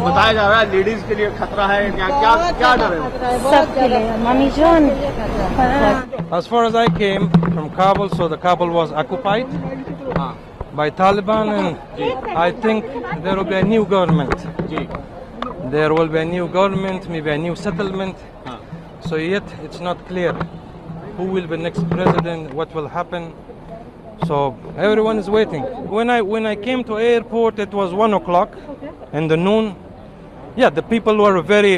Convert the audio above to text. बताया जा रहा है लेडीज के लिए खतरा है, क्या क्या क्या डर है? सब के लिए, मम्मी जान। As far as I came from Kabul, so the Kabul was occupied by Taliban, and I think there will be a new government. There will be a new government, maybe a new settlement. So yet it's not clear who will be next president, what will happen. So everyone is waiting. When I came to airport, it was 1 o'clock in the noon. Yeah, the people were very